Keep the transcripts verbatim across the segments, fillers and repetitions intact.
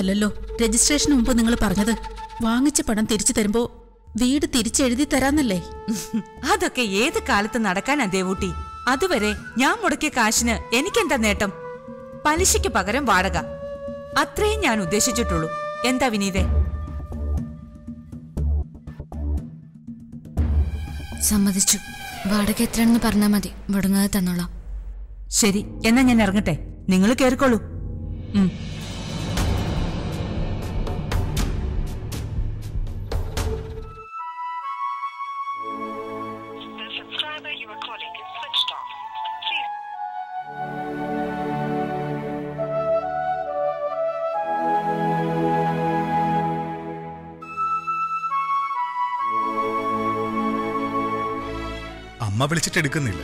അല്ലല്ലോ രജിസ്ട്രേഷന് മുമ്പ് നിങ്ങൾ പറഞ്ഞത് വാങ്ങിച്ച പണം തിരിച്ചു തരുമ്പോൾ വീട് തിരിച്ചെഴുതി തരാന്നല്ലേ. അതൊക്കെ ഏത് കാലത്ത് നടക്കാനാ ദേവൂട്ടി. അതുവരെ ഞാൻ മുടക്കിയ കാശിന് എനിക്കെന്താ നേട്ടം? പലിശയ്ക്ക് പകരം വാടക, അത്രയും ഞാൻ ഉദ്ദേശിച്ചിട്ടുള്ളൂ. എന്താ വിനീതേ? സമ്മതിച്ചു. വാടക എത്രയാണെന്ന് പറഞ്ഞാൽ മതി, മുടങ്ങാതെ തന്നോളാം. ശരി, എന്നാ ഞാൻ ഇറങ്ങട്ടെ, നിങ്ങൾ കേറിക്കോളൂ. അമ്മ വിളിച്ചിട്ടെടുക്കുന്നില്ല,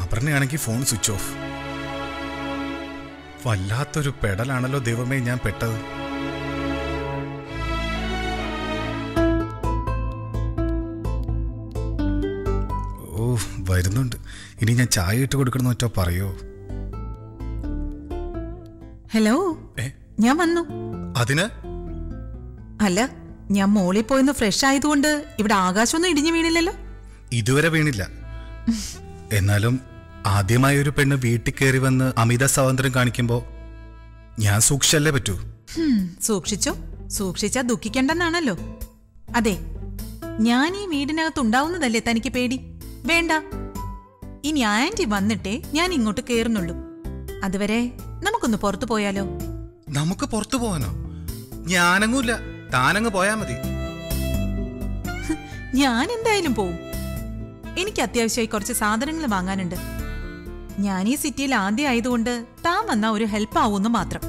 അപർണയാണെങ്കിൽ ഫോൺ സ്വിച്ച് ഓഫ്. വല്ലാത്തൊരു പെടലാണല്ലോ ദൈവമേ ഞാൻ പെട്ടത്. ഓ വരുന്നുണ്ട്, ഇനി ഞാൻ ചായ ഇട്ട് കൊടുക്കണം എന്നോ പറയോ. ഹലോ, ഞാൻ വന്നു. അതിന് അല്ല, ഞാൻ മോളിൽ പോയെന്ന് ഫ്രഷ് ആയതുകൊണ്ട് ഇവിടെ ആകാശമൊന്നും ഇടിഞ്ഞു വീണില്ലല്ലോ. ഇതുവരെ വീണില്ല. എന്നാലും ആദ്യമായ ഒരു പെണ്ണ് വീട്ടിൽ കയറി വന്ന് അമിത സ്വാതന്ത്ര്യം കാണിക്കുമ്പോ ഞാൻ സൂക്ഷിച്ചല്ലേ പറ്റൂ. സൂക്ഷിച്ചോ, സൂക്ഷിച്ചാ ദുഃഖിക്കണ്ടെന്നാണല്ലോ. അതെ, ഞാൻ ഈ വീടിനകത്ത് ഉണ്ടാവുന്നതല്ലേ തനിക്ക് പേടി. വേണ്ട, ഇനി ആന്റി വന്നിട്ടേ ഞാൻ ഇങ്ങോട്ട് കയറുന്നുള്ളൂ. അതുവരെ നമുക്കൊന്ന് പുറത്തു പോയാലോ? നമുക്ക് പുറത്തു പോകാനോ? ഞാനങ്ങൂല്ല, താനങ്ങ് പോയാ മതി. ഞാൻ എന്തായാലും പോവും. എനിക്ക് അത്യാവശ്യമായി കുറച്ച് സാധനങ്ങൾ വാങ്ങാനുണ്ട്. ഞാൻ ഈ സിറ്റിയിൽ ആദ്യം ആയതുകൊണ്ട് താൻ വന്നാൽ ഒരു ഹെൽപ്പ് ആവുമെന്ന് മാത്രം.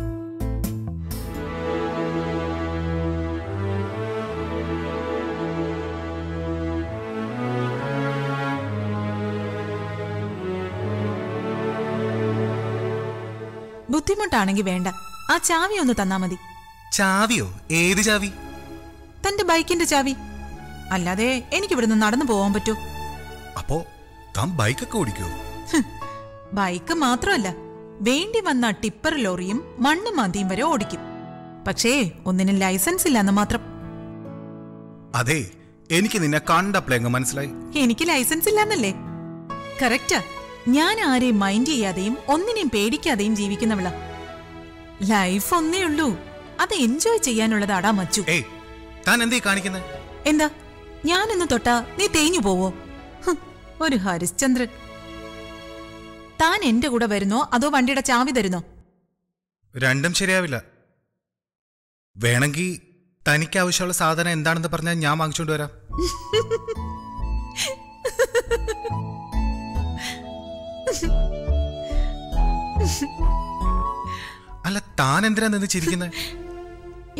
ബുദ്ധിമുട്ടാണെങ്കിൽ വേണ്ട, ആ ചാവി ഒന്ന് തന്നാ മതി. ചാവിയോ? ഏത് ചാവി? തന്റെ ബൈക്കിന്റെ ചാവി. അല്ലാതെ എനിക്കിവിടുന്ന് നടന്നു പോവാൻ പറ്റൂ? അപ്പോ താൻ ബൈക്കൊക്കെ ഓടിക്കോ? ബൈക്ക് മാത്രമല്ല, വേണ്ടി വന്ന ടിപ്പർ ലോറിയും മണ്ണ് മാന്തിയും വരെ ഓടിക്കും. പക്ഷേ ഒന്നിനും ലൈസൻസ് ഇല്ലാന്ന് മാത്രം. അതെ, എനിക്ക് നിന്നെ കണ്ടപ്പോൾ എങ്ങനെ മനസ്സിലായി? എനിക്ക് ലൈസൻസ് ഇല്ലാന്നല്ലേ? കറക്റ്റാ. ഞാൻ ആരെയും മൈൻഡ് ചെയ്യാതെയും ഒന്നിനെയും പേടിക്കാതെയും ജീവിക്കുന്നവളാ. ലൈഫ് ഒന്നേ ഉള്ളൂ, അത് എൻജോയ് ചെയ്യാനുള്ളതാടാ മച്ചു. എന്താ ഞാനൊന്ന് തൊട്ടാ നീ തേഞ്ഞു പോവോ? ഒരു ഹരിശ്ചന്ദ്രൻ. താൻ എന്റെ കൂടെ വരുന്നോ അതോ വണ്ടിയുടെ ചാവി തരുന്നോ? രണ്ടും ശരിയാവില്ല. വേണമെങ്കിൽ തനിക്ക് ആവശ്യമുള്ള സാധനം എന്താണെന്ന് പറഞ്ഞാൽ ഞാൻ വാങ്ങിച്ചോണ്ട് വരാം. അല്ല, താൻ എന്തിനാ നിന്ന് ചിരിക്കുന്നത്?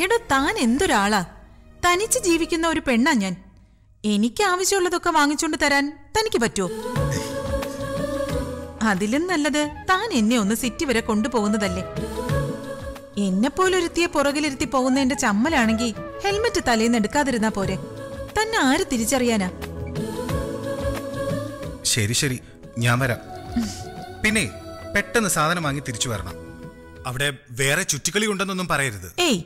എടോ, താൻ എന്തൊരാളാ! തനിച്ച് ജീവിക്കുന്ന ഒരു പെണ്ണാ ഞാൻ. എനിക്ക് ആവശ്യമുള്ളതൊക്കെ വാങ്ങിച്ചോണ്ട് തരാൻ തനിക്ക് പറ്റുമോ? അതിലും നല്ലത് താൻ എന്നെ ഒന്ന് സിറ്റി വരെ കൊണ്ടുപോകുന്നതല്ലേ. എന്നെപ്പോലൊരുത്തിയെ പുറകിലിരുത്തി പോകുന്നതിന്റെ ചമ്മലാണെങ്കിൽ ഹെൽമെറ്റ് തലേന്ന് എടുക്കാതിരുന്നാ പോരെ. തന്നെ ആര് തിരിച്ചറിയാനാ? ശരി ശരി, ഞാൻ വരാം. പിന്നെ പെട്ടെന്ന് സാധനം വാങ്ങി തിരിച്ചു വരണം. അവിടെ വേറെ ചുറ്റിക്കളി ഉണ്ടെന്നൊന്നും പറയരുത്. ഏയ്,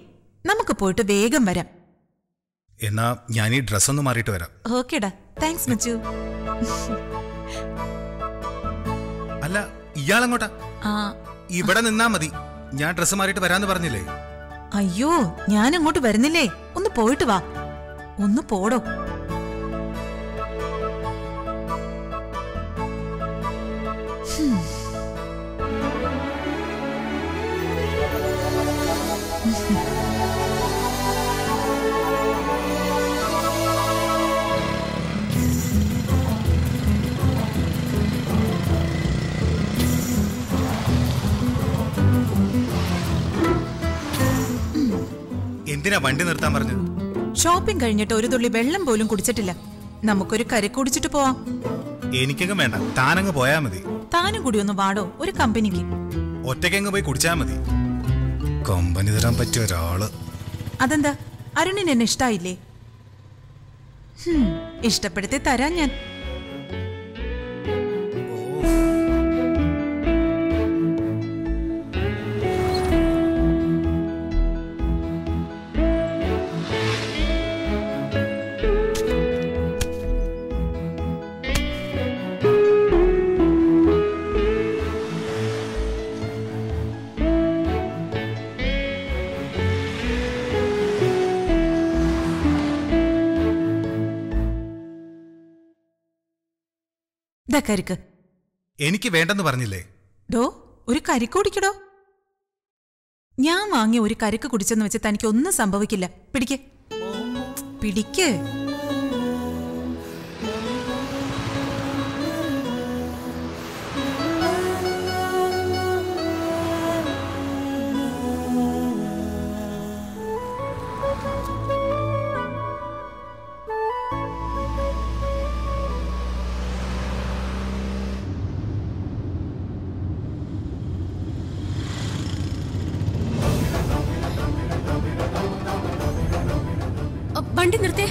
നമുക്ക് പോയിട്ട് വേഗം വരാം. എന്നാ ഞാൻ ഈ ഡ്രസ് ഒന്ന് മാറിയിട്ട് വരാം. ഓക്കേടാ, താങ്ക്സ് മച്ചു. അല്ല, ഇയാളെങ്ങോട്ടാ? ഇവിടെ നിന്നാ മതി, ഞാൻ ഡ്രസ് മാറിയിട്ട് വരാന്ന് പറഞ്ഞില്ലേ. അയ്യോ, ഞാൻ അങ്ങോട്ട് വരുന്നില്ലേ. ഒന്ന് പോയിട്ട് വാ. ഒന്ന് പോടോ. വണ്ടി നിർത്താൻ പറഞ്ഞു. ഷോപ്പിംഗ് കഴിഞ്ഞിട്ട് ഒരു തുള്ളി വെള്ളം പോലും കുടിച്ചിട്ടില്ല. നമുക്കൊരു കറി കുടിച്ചിട്ട് പോവാം. എനിക്കെങ്ങും വേണ്ട, താനങ്ങ് പോയാ മതി. താനും കൂടി ഒന്ന് വാടോ ഒരു കമ്പനിക്ക്. ഒറ്റയ്ക്കങ്ങ് പോയി കുടിച്ചാ മതി. കമ്പനി തരാൻ പറ്റിയ ഒരാള്. അതെന്താ, അരുണിന് എന്നെ ഇഷ്ടായില്ലേ? ഇഷ്ടപ്പെടുത്തി തരാൻ ഞാൻ. डो या वांग कुछ तन संभव बंडी निर्ते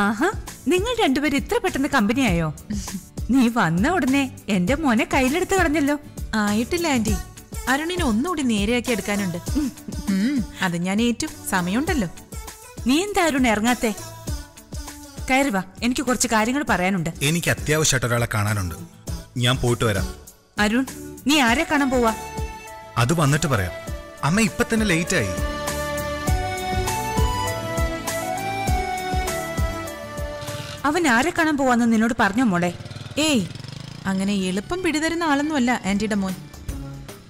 ആഹാ നിങ്ങൾ രണ്ടുപേരും ഇത്ര പെട്ടെന്ന് കമ്പനി ആയോ? നീ വന്ന ഉടനെ എൻ്റെ മോനെ കൈയിലെടുത്ത് കളഞ്ഞല്ലോ. ആയിട്ടില്ല ആന്റി, അരുണിനെ ഒന്നുകൂടി നേരെയാക്കി എടുക്കാനുണ്ട്. അത് ഞാൻ ഏറ്റു, സമയമുണ്ടല്ലോ. നീ എന്താ അരുൺ ഇറങ്ങാത്തെ? കയറി വാ, എനിക്ക് കുറച്ച് കാര്യങ്ങൾ പറയാനുണ്ട്. എനിക്ക് അത്യാവശ്യമായിട്ട് ഒരാളെ കാണാനുണ്ട്, ഞാൻ പോയിട്ട് വരാം. അരുൺ, നീ ആരെ കാണാൻ പോവാ? അത് വന്നിട്ട് പറയാം. അമ്മ ഇപ്പോ തന്നെ ലേറ്റ് ആയി. निन्नोड परഞ്ഞു മോളെ. ഏയ് അങ്ങനെ എളുപ്പം പിടിതരുന്ന ആളൊന്നുമല്ല ആന്റിയുടെ മോൻ.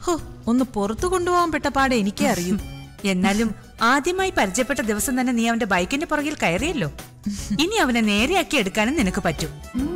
ഹോ, ഒന്ന് പുറത്തു കൊണ്ടുപോകാൻ പെട്ട പാടെ എനിക്കേ അറിയൂ. എന്നാലും ആദ്യമായി പരിചയപ്പെട്ട ദിവസം തന്നെ നീ അവന്റെ ബൈക്കിന്റെ പുറകിൽ കയറിയല്ലോ. ഇനി അവനെ നേരെയാക്കി എടുക്കാനും നിനക്ക് പറ്റും.